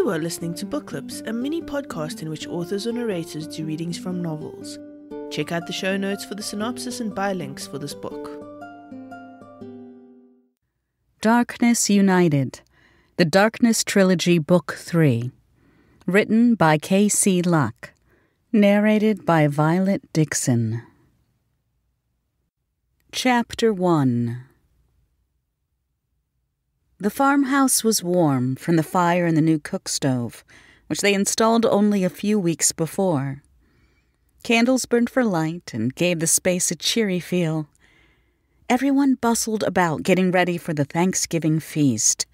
You are listening to Book Clips, a mini podcast in which authors or narrators do readings from novels. Check out the show notes for the synopsis and buy links for this book. Darkness United, The Darkness Trilogy, Book 3. Written by K.C. Luck. Narrated by Violet Dixon. Chapter 1. The farmhouse was warm from the fire in the new cook stove, which they installed only a few weeks before. Candles burned for light and gave the space a cheery feel. Everyone bustled about getting ready for the Thanksgiving feast.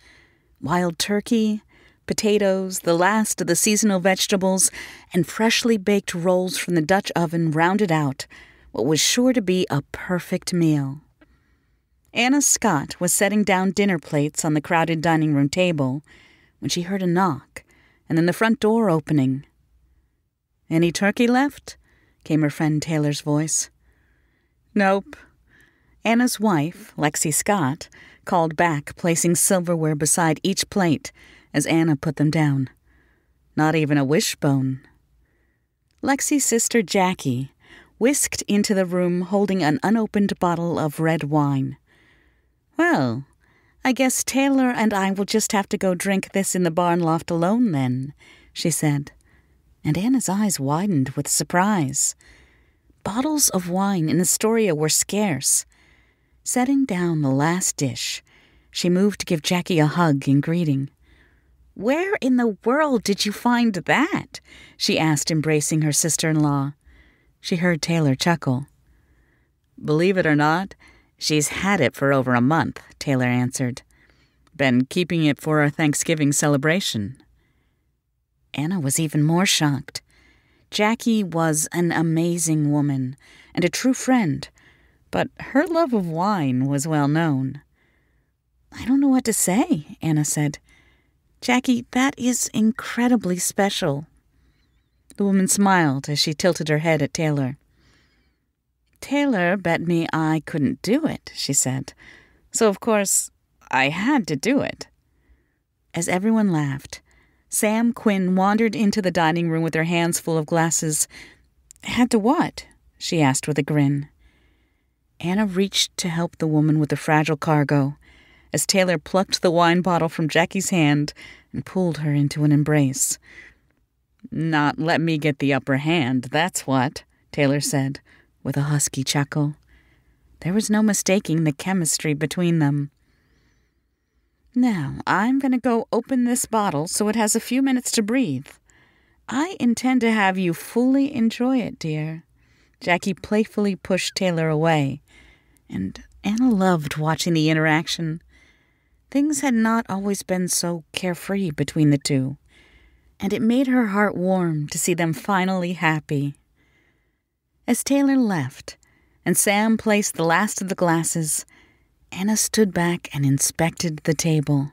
Wild turkey, potatoes, the last of the seasonal vegetables, and freshly baked rolls from the Dutch oven rounded out what was sure to be a perfect meal. Anna Scott was setting down dinner plates on the crowded dining room table when she heard a knock and then the front door opening. "Any turkey left?" came her friend Taylor's voice. "Nope." Anna's wife, Lexi Scott, called back, placing silverware beside each plate as Anna put them down. "Not even a wishbone." Lexi's sister Jackie whisked into the room holding an unopened bottle of red wine. "Well, I guess Taylor and I will just have to go drink this in the barn loft alone then," she said, and Anna's eyes widened with surprise. Bottles of wine in Astoria were scarce. Setting down the last dish, she moved to give Jackie a hug in greeting. "Where in the world did you find that?" she asked, embracing her sister-in-law. She heard Taylor chuckle. "Believe it or not, she's had it for over a month," Taylor answered. "Been keeping it for our Thanksgiving celebration." Anna was even more shocked. Jackie was an amazing woman and a true friend, but her love of wine was well known. "I don't know what to say," Anna said. "Jackie, that is incredibly special." The woman smiled as she tilted her head at Taylor. "Taylor bet me I couldn't do it," she said. "So, of course, I had to do it." As everyone laughed, Sam Quinn wandered into the dining room with her hands full of glasses. "Had to what?" she asked with a grin. Anna reached to help the woman with the fragile cargo as Taylor plucked the wine bottle from Jackie's hand and pulled her into an embrace. "Not let me get the upper hand, that's what," Taylor said, with a husky chuckle. There was no mistaking the chemistry between them. "Now, I'm going to go open this bottle so it has a few minutes to breathe. I intend to have you fully enjoy it, dear." Jackie playfully pushed Taylor away, and Anna loved watching the interaction. Things had not always been so carefree between the two, and it made her heart warm to see them finally happy. As Taylor left and Sam placed the last of the glasses, Anna stood back and inspected the table.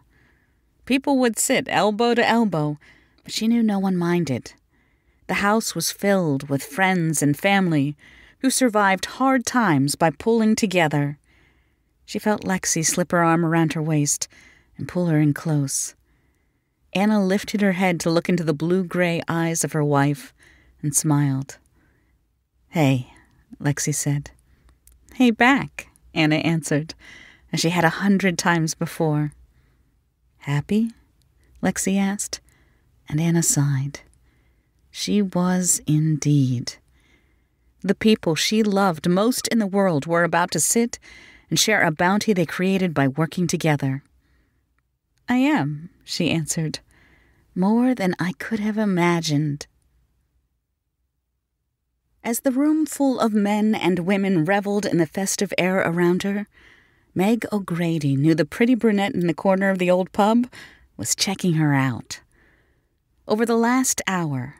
People would sit elbow to elbow, but she knew no one minded. The house was filled with friends and family who survived hard times by pulling together. She felt Lexi slip her arm around her waist and pull her in close. Anna lifted her head to look into the blue-gray eyes of her wife and smiled. "Hey," Lexi said. "Hey back," Anna answered, as she had 100 times before. "Happy?" Lexi asked, and Anna sighed. She was indeed. The people she loved most in the world were about to sit and share a bounty they created by working together. "I am," she answered, "more than I could have imagined." As the room full of men and women reveled in the festive air around her, Meg O'Grady knew the pretty brunette in the corner of the old pub was checking her out. Over the last hour,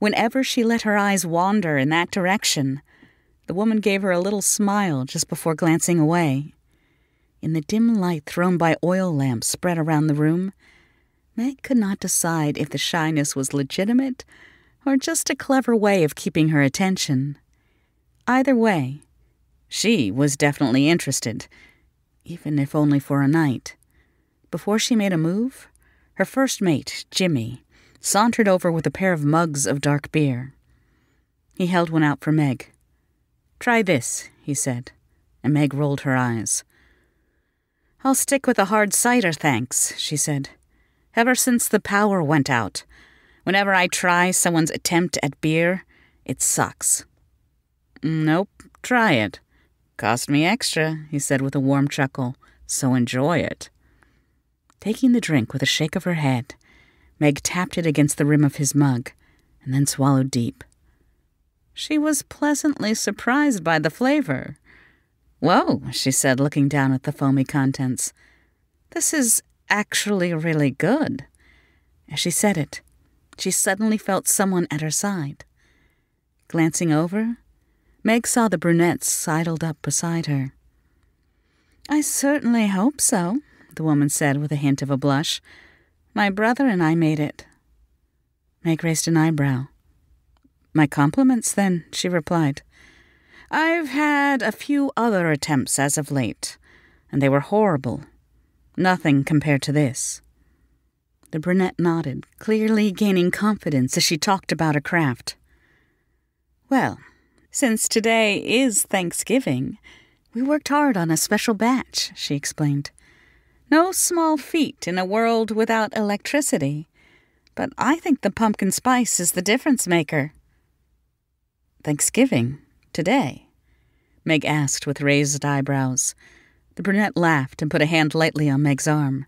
whenever she let her eyes wander in that direction, the woman gave her a little smile just before glancing away. In the dim light thrown by oil lamps spread around the room, Meg could not decide if the shyness was legitimate or just a clever way of keeping her attention. Either way, she was definitely interested, even if only for a night. Before she made a move, her first mate, Jimmy, sauntered over with a pair of mugs of dark beer. He held one out for Meg. "Try this," he said, and Meg rolled her eyes. "I'll stick with a hard cider, thanks," she said. "Ever since the power went out, whenever I try someone's attempt at beer, it sucks." "Nope, try it. Cost me extra," he said with a warm chuckle, "so enjoy it." Taking the drink with a shake of her head, Meg tapped it against the rim of his mug and then swallowed deep. She was pleasantly surprised by the flavor. "Whoa," she said, looking down at the foamy contents. "This is actually really good." As she said it, she suddenly felt someone at her side. Glancing over, Meg saw the brunette sidled up beside her. "I certainly hope so," the woman said with a hint of a blush. "My brother and I made it." Meg raised an eyebrow. "My compliments, then," she replied. "I've had a few other attempts as of late, and they were horrible. Nothing compared to this." The brunette nodded, clearly gaining confidence as she talked about her craft. "Well, since today is Thanksgiving, we worked hard on a special batch," she explained. "No small feat in a world without electricity, but I think the pumpkin spice is the difference maker." "Thanksgiving? Today?" Meg asked with raised eyebrows. The brunette laughed and put a hand lightly on Meg's arm.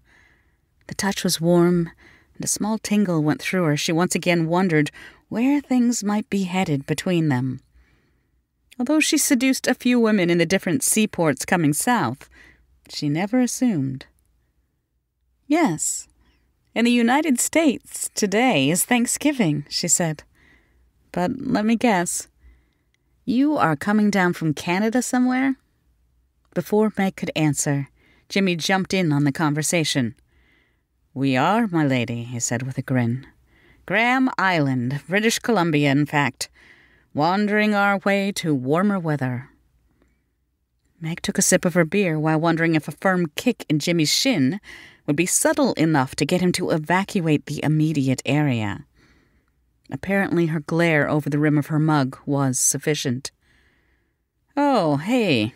The touch was warm, and a small tingle went through her. She once again wondered where things might be headed between them. Although she seduced a few women in the different seaports coming south, she never assumed. "Yes, in the United States, today is Thanksgiving," she said. "But let me guess, you are coming down from Canada somewhere?" Before Meg could answer, Jimmy jumped in on the conversation. "We are, my lady," he said with a grin. "Graham Island, British Columbia, in fact, wandering our way to warmer weather." Meg took a sip of her beer while wondering if a firm kick in Jimmy's shin would be subtle enough to get him to evacuate the immediate area. Apparently her glare over the rim of her mug was sufficient. "Oh, hey.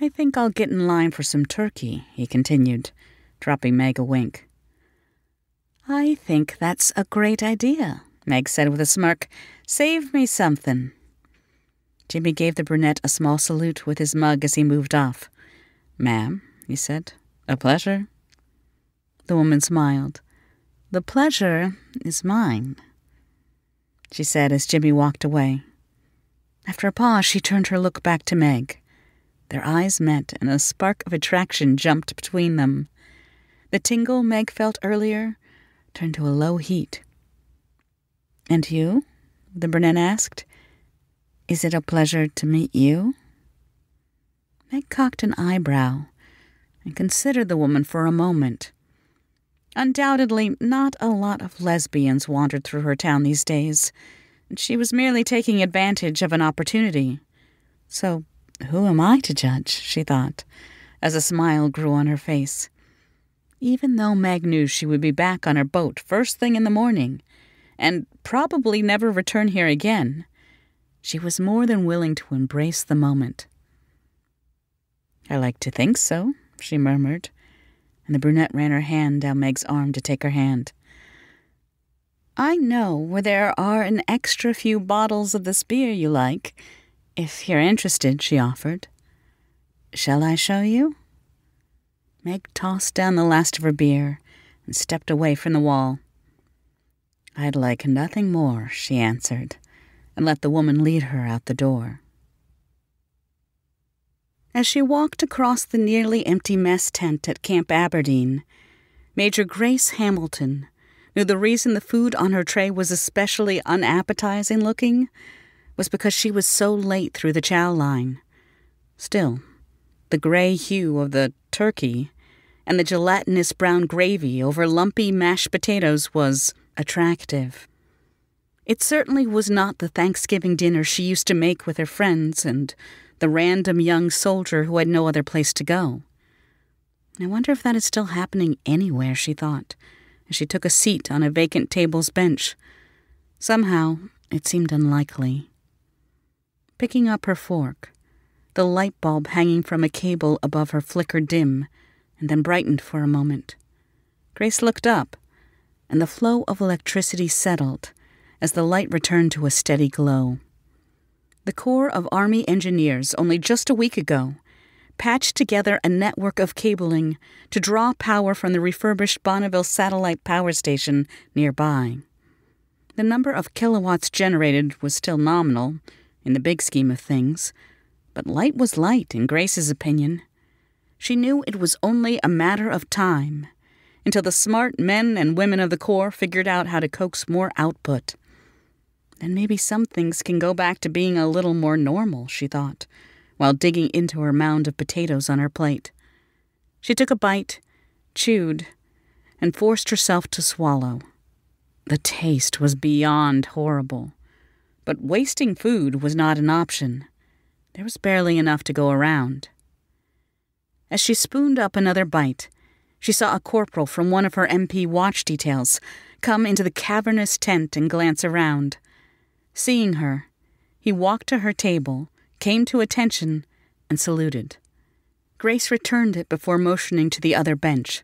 I think I'll get in line for some turkey," he continued, dropping Meg a wink. "I think that's a great idea," Meg said with a smirk. "Save me something." Jimmy gave the brunette a small salute with his mug as he moved off. "Ma'am," he said, "a pleasure." The woman smiled. "The pleasure is mine," she said as Jimmy walked away. After a pause, she turned her look back to Meg. Their eyes met, and a spark of attraction jumped between them. The tingle Meg felt earlier turned to a low heat. "And you?" the brunette asked. "Is it a pleasure to meet you?" Meg cocked an eyebrow and considered the woman for a moment. Undoubtedly, not a lot of lesbians wandered through her town these days. She was merely taking advantage of an opportunity. So, "Who am I to judge?" she thought, as a smile grew on her face. Even though Meg knew she would be back on her boat first thing in the morning, and probably never return here again, she was more than willing to embrace the moment. "I like to think so," she murmured, and the brunette ran her hand down Meg's arm to take her hand. "I know where there are an extra few bottles of this beer you like, if you're interested," she offered. "Shall I show you?" Meg tossed down the last of her beer and stepped away from the wall. "I'd like nothing more," she answered, and let the woman lead her out the door. As she walked across the nearly empty mess tent at Camp Aberdeen, Major Grace Hamilton knew the reason the food on her tray was especially unappetizing looking was because she was so late through the chow line. Still, the gray hue of the turkey and the gelatinous brown gravy over lumpy mashed potatoes was attractive. It certainly was not the Thanksgiving dinner she used to make with her friends and the random young soldier who had no other place to go. "I wonder if that is still happening anywhere," she thought, as she took a seat on a vacant table's bench. Somehow, it seemed unlikely. Picking up her fork, the light bulb hanging from a cable above her flickered dim and then brightened for a moment. Grace looked up, and the flow of electricity settled as the light returned to a steady glow. The Corps of Army Engineers, only just a week ago, patched together a network of cabling to draw power from the refurbished Bonneville Satellite Power Station nearby. The number of kilowatts generated was still nominal, in the big scheme of things, but light was light, in Grace's opinion. She knew it was only a matter of time until the smart men and women of the Corps figured out how to coax more output. Then maybe some things can go back to being a little more normal, she thought, while digging into her mound of potatoes on her plate. She took a bite, chewed, and forced herself to swallow. The taste was beyond horrible, but wasting food was not an option. There was barely enough to go around. As she spooned up another bite, she saw a corporal from one of her MP watch details come into the cavernous tent and glance around. Seeing her, he walked to her table, came to attention, and saluted. Grace returned it before motioning to the other bench.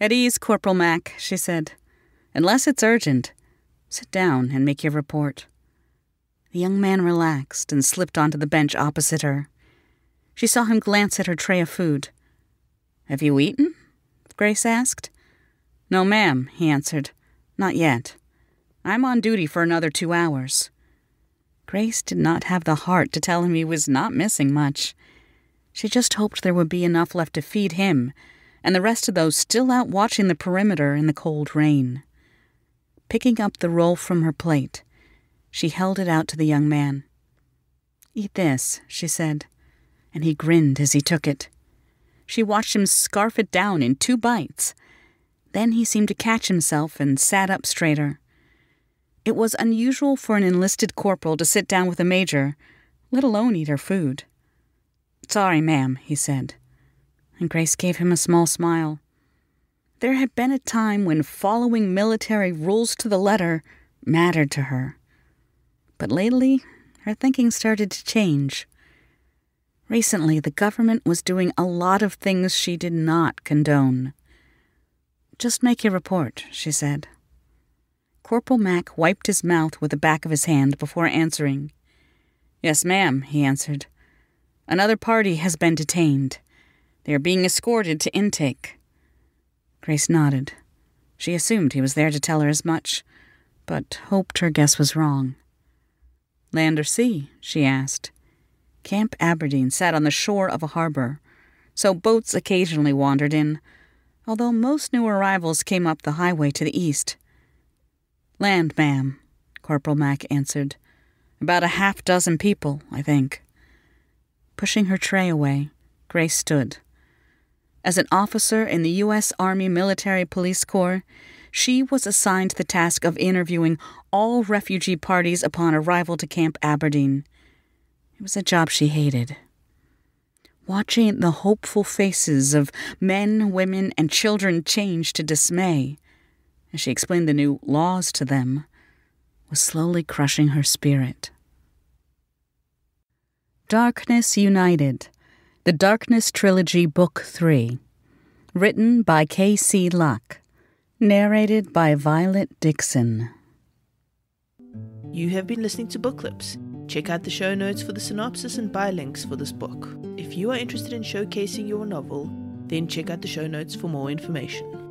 "At ease, Corporal Mac," she said. "Unless it's urgent, sit down and make your report." The young man relaxed and slipped onto the bench opposite her. She saw him glance at her tray of food. "Have you eaten?" Grace asked. "No, ma'am," he answered. "Not yet. I'm on duty for another 2 hours." Grace did not have the heart to tell him he was not missing much. She just hoped there would be enough left to feed him and the rest of those still out watching the perimeter in the cold rain. Picking up the roll from her plate, she held it out to the young man. "Eat this," she said, and he grinned as he took it. She watched him scarf it down in 2 bites. Then he seemed to catch himself and sat up straighter. It was unusual for an enlisted corporal to sit down with a major, let alone eat her food. "Sorry, ma'am," he said, and Grace gave him a small smile. There had been a time when following military rules to the letter mattered to her. But lately, her thinking started to change. Recently, the government was doing a lot of things she did not condone. "Just make your report," she said. Corporal Mac wiped his mouth with the back of his hand before answering. "Yes, ma'am," he answered. "Another party has been detained. They are being escorted to intake." Grace nodded. She assumed he was there to tell her as much, but hoped her guess was wrong. "Land or sea?" she asked. Camp Aberdeen sat on the shore of a harbor, so boats occasionally wandered in, although most new arrivals came up the highway to the east. "Land, ma'am," Corporal Mac answered. "About 6 people, I think." Pushing her tray away, Grace stood. As an officer in the U.S. Army Military Police Corps, she was assigned the task of interviewing all refugee parties upon arrival to Camp Aberdeen. It was a job she hated. Watching the hopeful faces of men, women, and children change to dismay, as she explained the new laws to them, was slowly crushing her spirit. Darkness United, The Darkness Trilogy, Book 3. Written by K.C. Luck. Narrated by Violet Dixon. You have been listening to Book Clips. Check out the show notes for the synopsis and buy links for this book. If you are interested in showcasing your novel, then check out the show notes for more information.